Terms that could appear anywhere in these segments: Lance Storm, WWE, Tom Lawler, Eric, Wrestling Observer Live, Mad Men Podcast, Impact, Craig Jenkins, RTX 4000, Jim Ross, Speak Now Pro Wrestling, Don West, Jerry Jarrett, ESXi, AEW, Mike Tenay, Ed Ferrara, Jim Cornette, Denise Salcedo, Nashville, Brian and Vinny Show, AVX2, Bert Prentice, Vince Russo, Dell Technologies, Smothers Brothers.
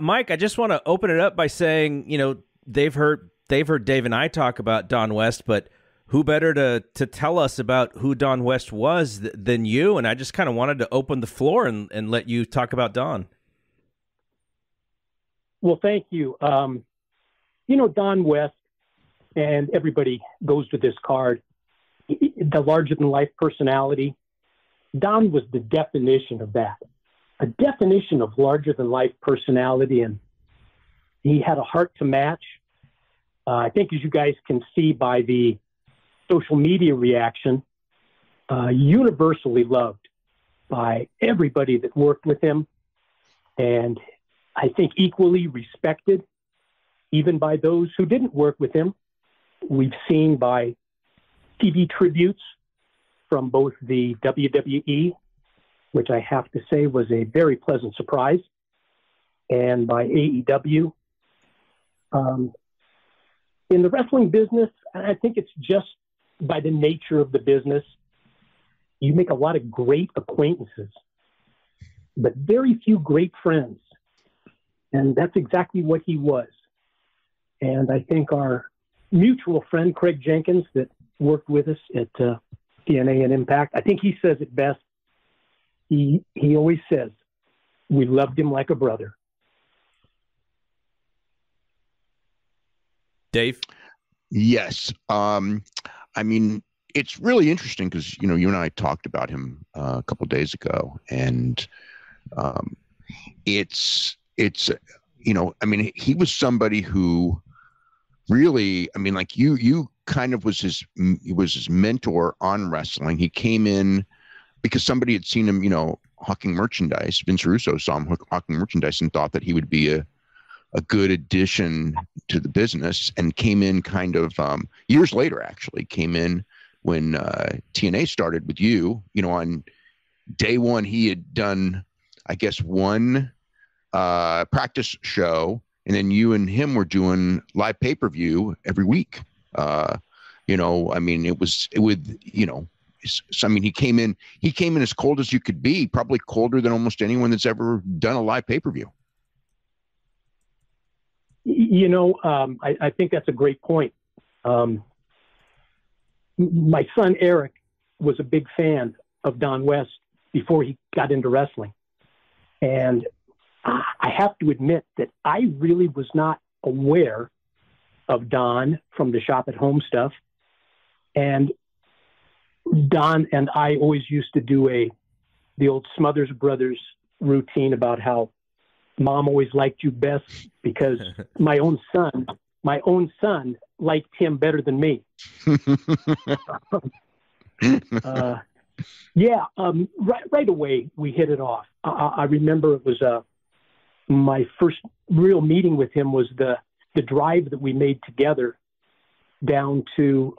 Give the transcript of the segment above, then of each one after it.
Mike, I just want to open it up by saying, you know, they've heard Dave and I talk about Don West, but who better to tell us about who Don West was than you? And I just kind of wanted to open the floor and let you talk about Don. Well, thank you. You know, Don West, and everybody goes to this card, the larger-than-life personality. Don was the definition of that, a definition of larger-than-life personality, and he had a heart to match. I think, as you guys can see by the social media reaction, universally loved by everybody that worked with him, and I think equally respected, even by those who didn't work with him. We've seen by TV tributes from both the WWE, which I have to say was a very pleasant surprise, and by AEW. In the wrestling business, I think it's just by the nature of the business, you make a lot of great acquaintances, but very few great friends. And that's exactly what he was. And I think our mutual friend, Craig Jenkins, that worked with us at TNA and Impact, I think he says it best. He always says, we loved him like a brother. Dave? Yes. I mean, it's really interesting because, you know, you and I talked about him a couple of days ago, and it's you know, I mean, he was somebody who really, I mean, like you kind of was his mentor on wrestling. He came in because somebody had seen him, you know, hawking merchandise. Vince Russo saw him hawking merchandise and thought that he would be a good addition to the business, and came in kind of years later, actually came in when TNA started with you know, on day one, he had done, I guess, one practice show, and then you and him were doing live pay-per-view every week. You know, I mean, it was with, you know, so, I mean, he came in as cold as you could be, probably colder than almost anyone that's ever done a live pay-per-view. You know, I think that's a great point. My son, Eric, was a big fan of Don West before he got into wrestling. And I have to admit that I really was not aware of Don from the shop at home stuff. And Don and I always used to do the old Smothers Brothers routine about how Mom always liked you best, because my own son liked him better than me. Right away, we hit it off. I remember it was my first real meeting with him was the drive that we made together down to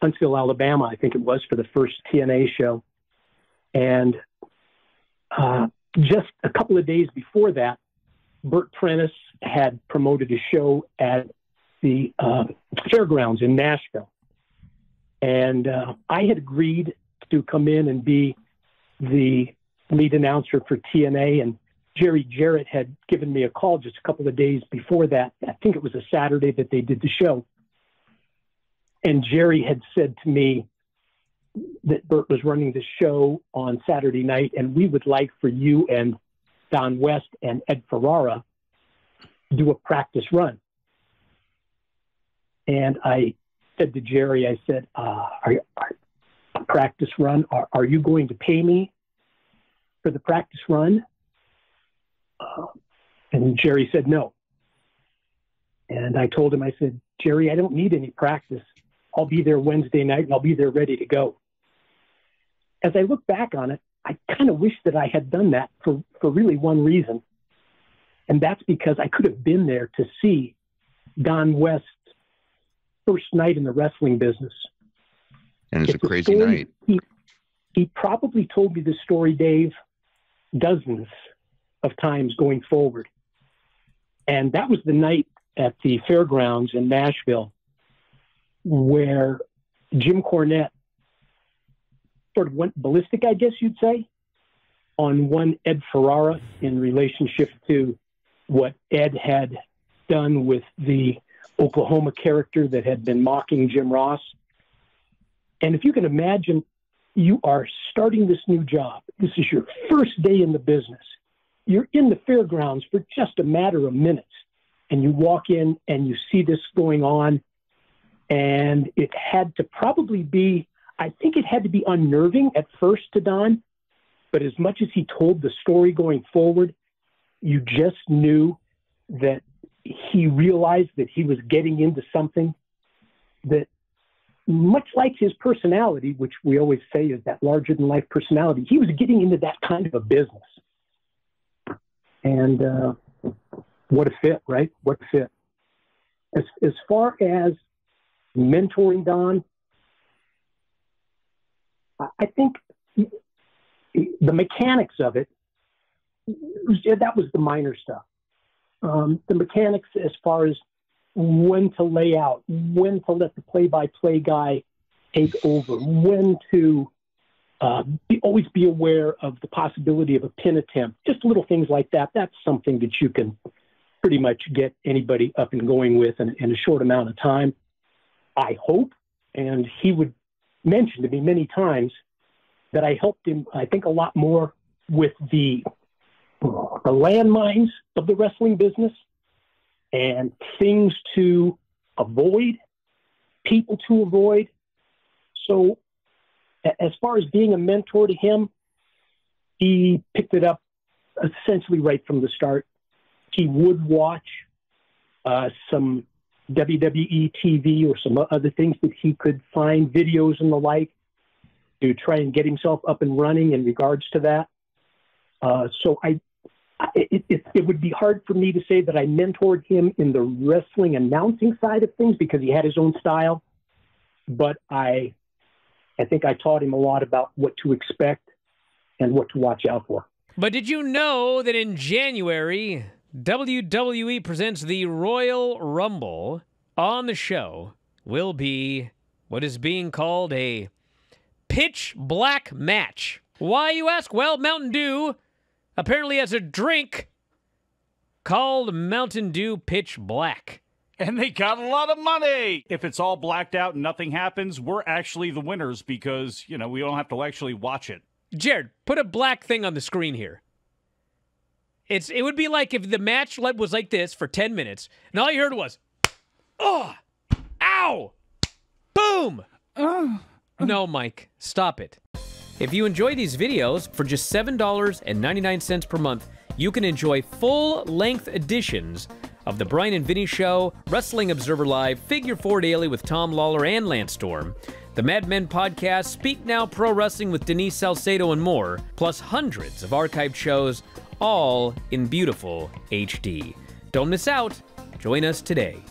Huntsville, Alabama, I think it was, for the first TNA show. And just a couple of days before that, Bert Prentice had promoted a show at the fairgrounds in Nashville. And I had agreed to come in and be the lead announcer for TNA. And Jerry Jarrett had given me a call just a couple of days before that. I think it was a Saturday that they did the show. And Jerry had said to me that Bert was running the show on Saturday night, and we would like for you and Don West and Ed Ferrara to do a practice run. And I said to Jerry, I said, a practice run? Are you going to pay me for the practice run? And Jerry said no. And I told him, I said, Jerry, I don't need any practice. I'll be there Wednesday night, and I'll be there ready to go. As I look back on it, I kind of wish that I had done that for really one reason, and that's because I could have been there to see Don West's first night in the wrestling business. And it's a crazy night. He probably told me this story, Dave, dozens of times going forward. And that was the night at the fairgrounds in Nashville where Jim Cornette sort of went ballistic, I guess you'd say, on one Ed Ferrara in relationship to what Ed had done with the Oklahoma character that had been mocking Jim Ross. And if you can imagine, you are starting this new job. This is your first day in the business. You're in the fairgrounds for just a matter of minutes. And you walk in and you see this going on. And it had to probably be, I think it had to be unnerving at first to Don. But as much as he told the story going forward, you just knew that he realized that he was getting into something that, much like his personality, which we always say is that larger-than-life personality, he was getting into that kind of a business. And what a fit, right? What a fit. As far as mentoring Don, I think the mechanics of it, that was the minor stuff. The mechanics as far as when to lay out, when to let the play-by-play guy take over, when to always be aware of the possibility of a pin attempt, just little things like that. That's something that you can pretty much get anybody up and going with in a short amount of time, I hope. And he would mention to me many times that I helped him, I think, a lot more with the landmines of the wrestling business and things to avoid, people to avoid. So as far as being a mentor to him, he picked it up essentially right from the start. He would watch some WWE TV or some other things that he could find, videos and the like, to try and get himself up and running in regards to that. So it would be hard for me to say that I mentored him in the wrestling announcing side of things because he had his own style, but I think I taught him a lot about what to expect and what to watch out for. But did you know that in January, WWE presents the Royal Rumble? On the show will be what is being called a pitch black match. Why, you ask? Well, Mountain Dew apparently has a drink called Mountain Dew Pitch Black. And they got a lot of money. If it's all blacked out and nothing happens, we're actually the winners because, you know, we don't have to actually watch it. Jared, put a black thing on the screen here. It would be like if the match was like this for 10 minutes, and all you heard was, oh, ow, boom. No, Mike, stop it. If you enjoy these videos, for just $7.99 per month, you can enjoy full-length editions of The Brian and Vinny Show, Wrestling Observer Live, Figure Four Daily with Tom Lawler and Lance Storm, The Mad Men Podcast, Speak Now Pro Wrestling with Denise Salcedo and more, plus hundreds of archived shows, all in beautiful HD. Don't miss out. Join us today.